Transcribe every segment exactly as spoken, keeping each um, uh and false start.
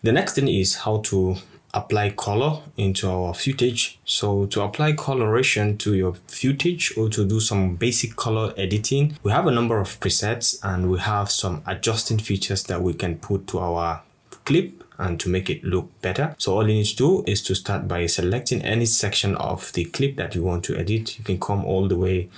The next thing is how to apply color into our footage. So to apply coloration to your footage or to do some basic color editing, we have a number of presets and we have some adjusting features that we can put to our clip and to make it look better. So all you need to do is to start by selecting any section of the clip that you want to edit. You can come all the way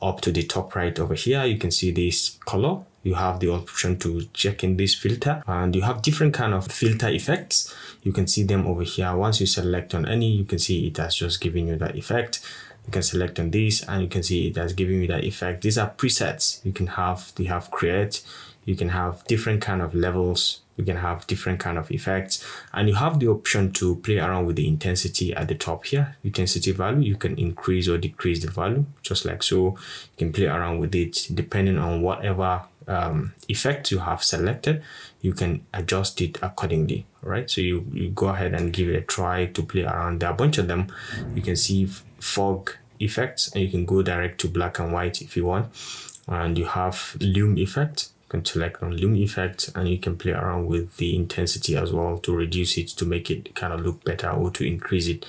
up to the top right over here. You can see this color. You have the option to check in this filter, and you have different kind of filter effects. You can see them over here. Once you select on any, you can see it has just given you that effect. You can select on this and you can see it has given you that effect. These are presets. You can have, they have create, you can have different kind of levels, you can have different kind of effects, and you have the option to play around with the intensity at the top here. Intensity value, you can increase or decrease the value just like so. You can play around with it depending on whatever um, effect you have selected. You can adjust it accordingly. All right, so you, you go ahead and give it a try to play around. There are a bunch of them. You can see fog effects, and you can go direct to black and white if you want. And you have lume effect. Can select on lume effect, and you can play around with the intensity as well to reduce it, to make it kind of look better, or to increase it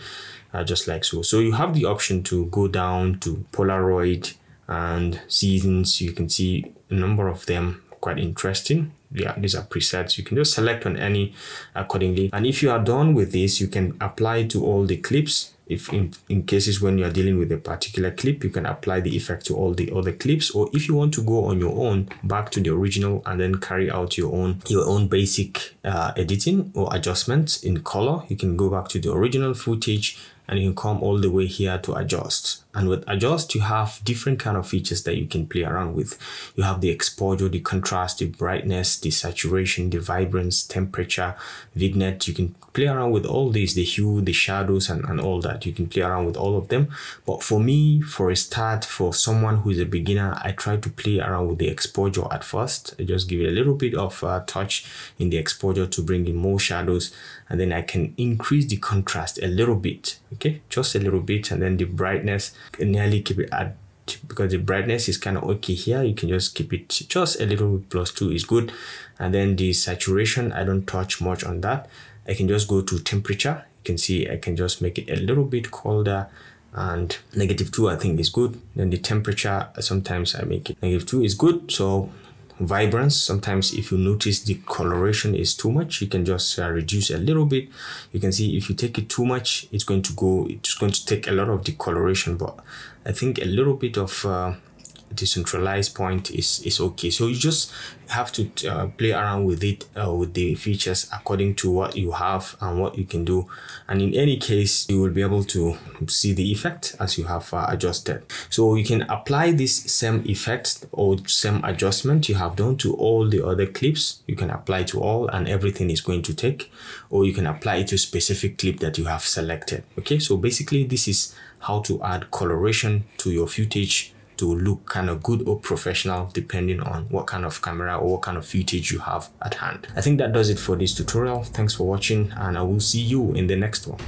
uh, just like so. So you have the option to go down to Polaroid and seasons. You can see a number of them, quite interesting. Yeah, these are presets. You can just select on any accordingly. And if you are done with this, you can apply to all the clips. If in, in cases when you are dealing with a particular clip, you can apply the effect to all the other clips, or if you want to go on your own back to the original and then carry out your own your own basic uh, editing or adjustments in color, you can go back to the original footage and you can come all the way here to adjust. And with adjust, you have different kind of features that you can play around with. You have the exposure, the contrast, the brightness, the saturation, the vibrance, temperature, vignette. You can play around with all these, the hue, the shadows, and, and all that. You can play around with all of them. But for me, for a start, for someone who is a beginner, I try to play around with the exposure at first. I just give it a little bit of uh, touch in the exposure to bring in more shadows. And then I can increase the contrast a little bit. Okay, just a little bit. And then the brightness, nearly keep it at, because the brightness is kind of okay here. You can just keep it just a little bit, plus two is good. And then the saturation, I don't touch much on that. I can just go to temperature. You can see I can just make it a little bit colder, and negative two I think is good. Then the temperature, sometimes I make it negative two is good. So vibrance, sometimes if you notice the coloration is too much, you can just uh, reduce a little bit. You can see if you take it too much, it's going to go it's going to take a lot of the coloration, but I think a little bit of uh, decentralized point is is okay. So you just have to uh, play around with it, uh, with the features according to what you have and what you can do. And in any case, you will be able to see the effect as you have uh, adjusted. So you can apply this same effect or same adjustment you have done to all the other clips. You can apply to all, and everything is going to take, or you can apply it to specific clip that you have selected. Okay, so basically this is how to add coloration to your footage to look kind of good or professional, depending on what kind of camera or what kind of footage you have at hand. I think that does it for this tutorial. Thanks for watching, and I will see you in the next one.